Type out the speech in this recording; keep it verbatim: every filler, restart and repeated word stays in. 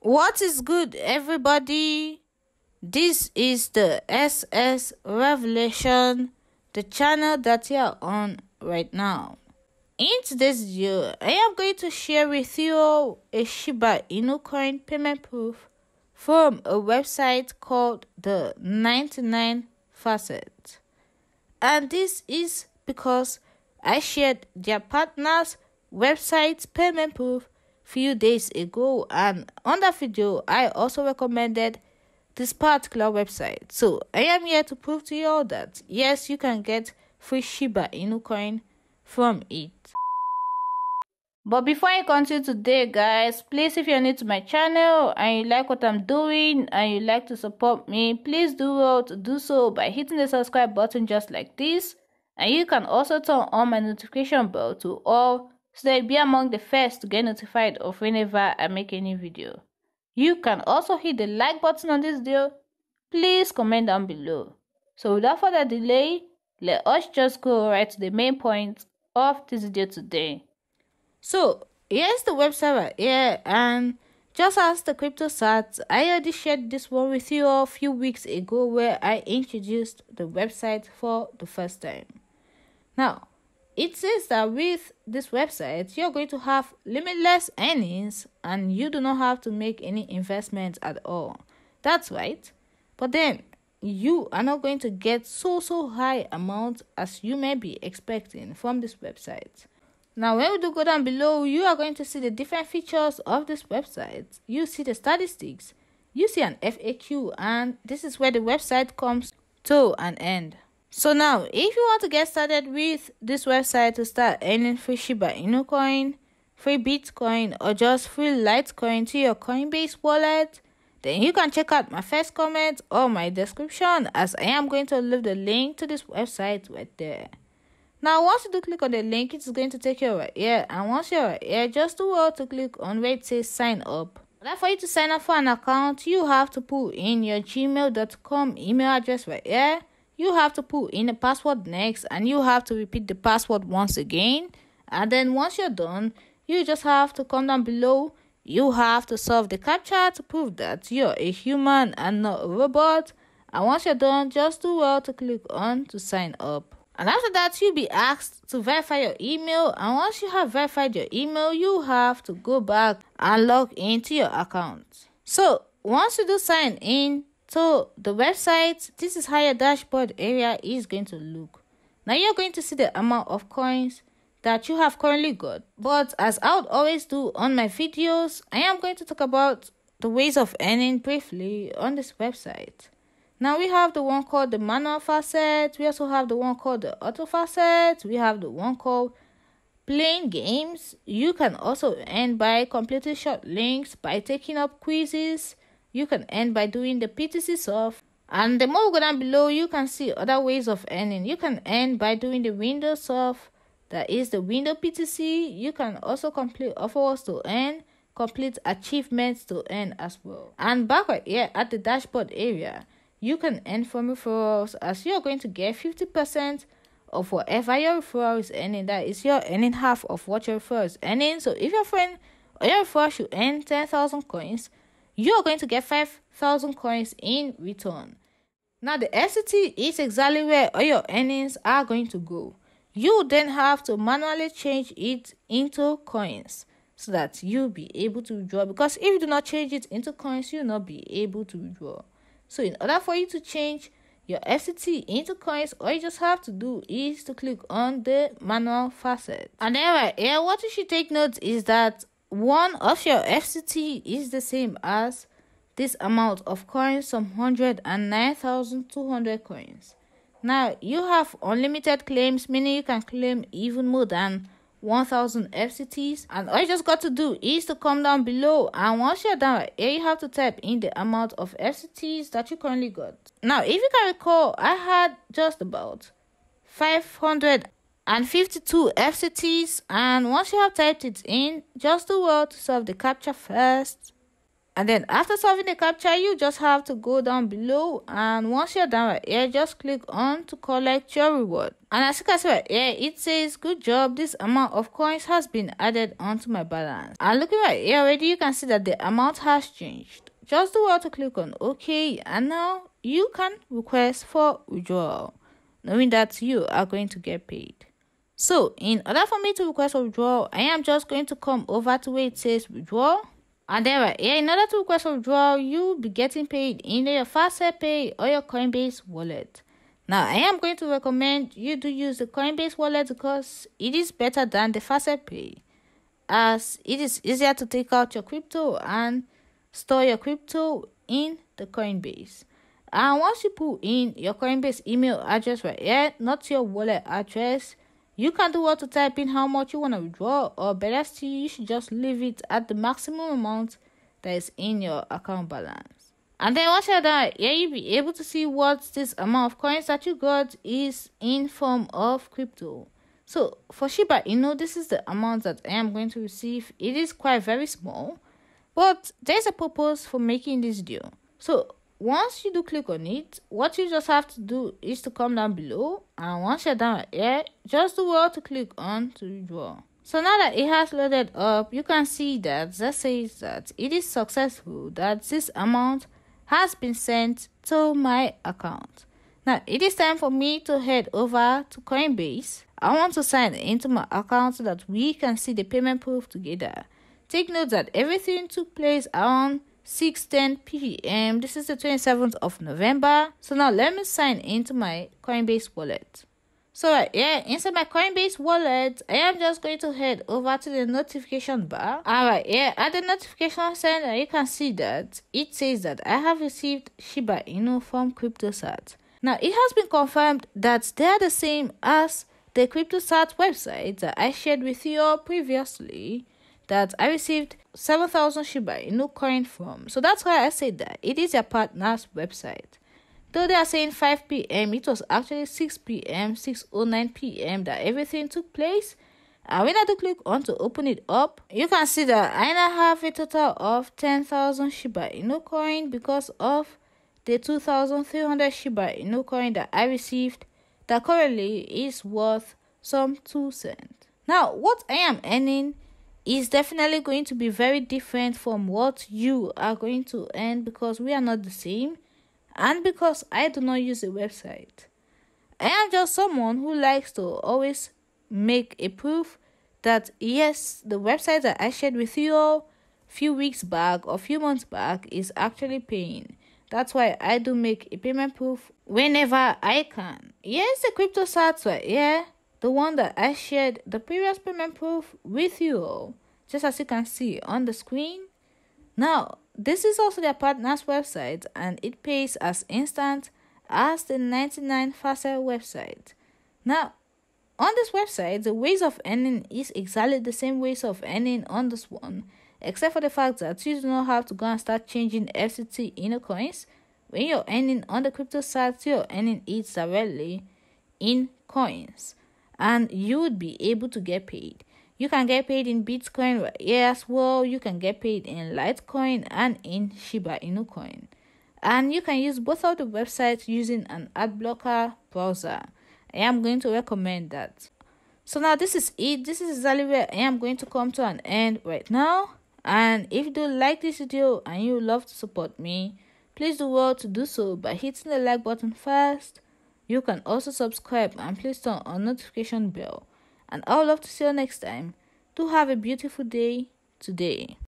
What is good, everybody? This is the S S Revelation, the channel that you are on right now. In today's video, I am going to share with you a Shiba Inu coin payment proof from a website called The ninety-nine Faucet. And this is because I shared their partner's website payment proof few days ago, and on that video I also recommended this particular website. So I am here to prove to you all that yes, you can get free Shiba Inu coin from it. But before I continue today, guys, please, if you're new to my channel and you like what I'm doing and you like to support me, please do well to do so by hitting the subscribe button just like this, and you can also turn on my notification bell to all so that you'll be among the first to get notified of whenever I make a new video. You can also hit the like button on this video. Please comment down below. So without further delay, let us just go right to the main point of this video today. So here's the website right here, and just as the CryptoSats, I already shared this one with you a few weeks ago where I introduced the website for the first time. Now, it says that with this website, you're going to have limitless earnings and you do not have to make any investments at all. That's right. But then you are not going to get so, so high amounts as you may be expecting from this website. Now, when we do go down below, you are going to see the different features of this website. You see the statistics, you see an F A Q, and this is where the website comes to an end. So now, if you want to get started with this website to start earning free Shiba Inu coin, free Bitcoin, or just free Litecoin to your Coinbase wallet, then you can check out my first comment or my description, as I am going to leave the link to this website right there. Now, once you do click on the link, it's going to take you right here, and once you're right here, just do well to click on where it says sign up. Now, for you to sign up for an account, you have to put in your gmail dot com email address right here. You have to put in a password next, and you have to repeat the password once again. And then once you're done, you just have to come down below. You have to solve the captcha to prove that you're a human and not a robot. And once you're done, just do well to click on to sign up. And after that, you'll be asked to verify your email. And once you have verified your email, you have to go back and log into your account. So once you do sign in, so the website, this is how your dashboard area is going to look. Now you're going to see the amount of coins that you have currently got. But as I would always do on my videos, I am going to talk about the ways of earning briefly on this website. Now we have the one called the manual facet. We also have the one called the auto facet. We have the one called playing games. You can also earn by completing short links, by taking up quizzes. You can earn by doing the P T C soft. And the more we go down below, you can see other ways of earning. You can earn by doing the Windows soft, that is the window P T C. You can also complete offers to earn, complete achievements to earn as well. And back right here at the dashboard area, you can earn from referrals, as you're going to get fifty percent of whatever your referral is earning. That is, you're earning half of what your referral is earning. So if your friend or your referral should earn ten thousand coins, you are going to get five thousand coins in return. Now, the S C T is exactly where all your earnings are going to go. You then have to manually change it into coins so that you'll be able to withdraw. Because if you do not change it into coins, you'll not be able to withdraw. So in order for you to change your F C T into coins, all you just have to do is to click on the manual facet. And then right here, what you should take note is that one of your F C T is the same as this amount of coins, some one hundred nine thousand two hundred coins. Now, you have unlimited claims, meaning you can claim even more than one thousand F C Ts. And all you just got to do is to come down below. And once you're done right here, you have to type in the amount of F C Ts that you currently got. Now, if you can recall, I had just about five hundred fifty-two F C Ts, and once you have typed it in, just do well to solve the captcha first, And then after solving the CAPTCHA, you just have to go down below, and once you're done right here, just click on to collect your reward. And as you can see right here, it says good job, this amount of coins has been added onto my balance. And looking right here already, you can see that the amount has changed. Just do well to click on OK, and now you can request for withdrawal, knowing that you are going to get paid. So in order for me to request a withdrawal, I am just going to come over to where it says withdrawal. And then right here, in order to request a withdrawal, you'll be getting paid in your FaucetPay or your Coinbase wallet. Now, I am going to recommend you do use the Coinbase wallet because it is better than the FaucetPay, as it is easier to take out your crypto and store your crypto in the Coinbase. And once you put in your Coinbase email address right here, not your wallet address, you can do what to type in how much you want to withdraw, or better still, you should just leave it at the maximum amount that is in your account balance. And then once you're done, here you'll be able to see what this amount of coins that you got is in form of crypto. So for Shiba Inu, this is the amount that I am going to receive. It is quite very small, but there's a purpose for making this deal. So once you do click on it, what you just have to do is to come down below, and once you're down right here, just do well to click on to withdraw. So now that it has loaded up, you can see that that says that it is successful, that this amount has been sent to my account. Now it is time for me to head over to Coinbase. I want to sign into my account so that we can see the payment proof together. Take note that everything took place around six ten p m This is the twenty-seventh of November. So now let me sign into my Coinbase wallet. So right here inside my Coinbase wallet, I am just going to head over to the notification bar. And right here at the notification center, you can see that it says that I have received Shiba Inu from CryptoSats. Now it has been confirmed that they are the same as the CryptoSats website that I shared with you all previously, that I received seven thousand Shiba Inu coin from. So that's why I said that it is your partner's website. Though they are saying five p m, it was actually six p m, six oh nine p m that everything took place. And when I do click on to open it up, you can see that I now have a total of ten thousand Shiba Inu coin because of the two thousand three hundred Shiba Inu coin that I received that currently is worth some two cents. Now, what I am earning is definitely going to be very different from what you are going to earn, because we are not the same, and because I do not use a website. I am just someone who likes to always make a proof that yes, the website that I shared with you all a few weeks back or a few months back is actually paying. That's why I do make a payment proof whenever I can. Here's the CryptoSats right here, the one that I shared the previous payment proof with you all, just as you can see on the screen. Now, this is also their partner's website, and it pays as instant as the ninety-nine Faucet website. Now, on this website, the ways of earning is exactly the same ways of earning on this one, except for the fact that you do not have to go and start changing F C T Inu coins. When you're earning on the CryptoSats, you're earning it directly in coins, and you would be able to get paid. You can get paid in Bitcoin right here as well. You can get paid in Litecoin and in Shiba Inu coin. And you can use both of the websites using an ad blocker browser. I am going to recommend that. So now this is it. This is exactly where I am going to come to an end right now. And if you do like this video and you love to support me, please do well to do so by hitting the like button first. You can also subscribe and please turn on notification bell. And I would love to see you next time. Do have a beautiful day today.